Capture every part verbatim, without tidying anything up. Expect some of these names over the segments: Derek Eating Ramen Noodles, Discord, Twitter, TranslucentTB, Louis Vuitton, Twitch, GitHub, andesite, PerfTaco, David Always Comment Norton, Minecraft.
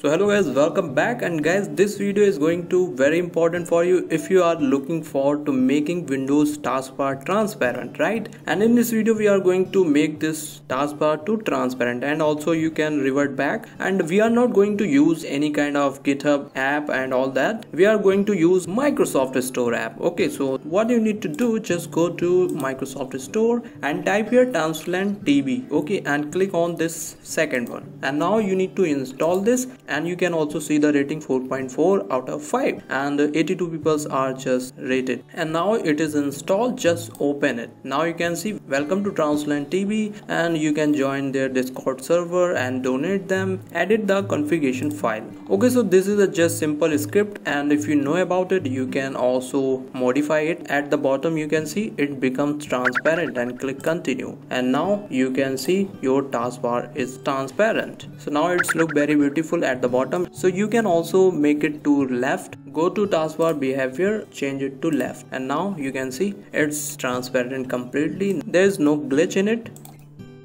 So hello guys, welcome back. And guys, this video is going to very important for you if you are looking forward to making Windows taskbar transparent, right? And in this video we are going to make this taskbar to transparent, and also you can revert back, and we are not going to use any kind of GitHub app and all that. We are going to use Microsoft Store app. Okay, so what you need to do, just go to Microsoft Store and type here TranslucentTB, okay, and click on this second one, and now you need to install this. And you can also see the rating four point four out of five, and eighty-two people are just rated. And now it is installed, just open it. Now you can see welcome to TranslucentTB, and you can join their Discord server and donate them. Edit the configuration file. Okay, so this is a just simple script, and if you know about it, you can also modify it. At the bottom you can see it becomes transparent, and click continue. And now you can see your taskbar is transparent. So now it's look very beautiful at the bottom. So you can also make it to left. Go to taskbar behavior, change it to left, and now you can see it's transparent completely. There is no glitch in it.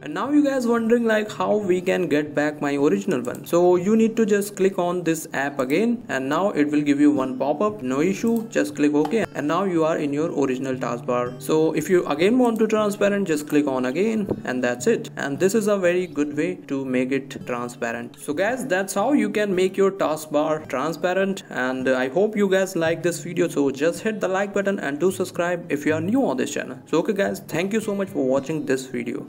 And now you guys wondering like how we can get back my original one. So you need to just click on this app again, and now it will give you one pop-up. No issue, just click OK, and now you are in your original taskbar. So if you again want to transparent, just click on again, and that's it. And this is a very good way to make it transparent. So guys, that's how you can make your taskbar transparent, and I hope you guys like this video. So just hit the like button and do subscribe if you are new on this channel. So okay guys, thank you so much for watching this video.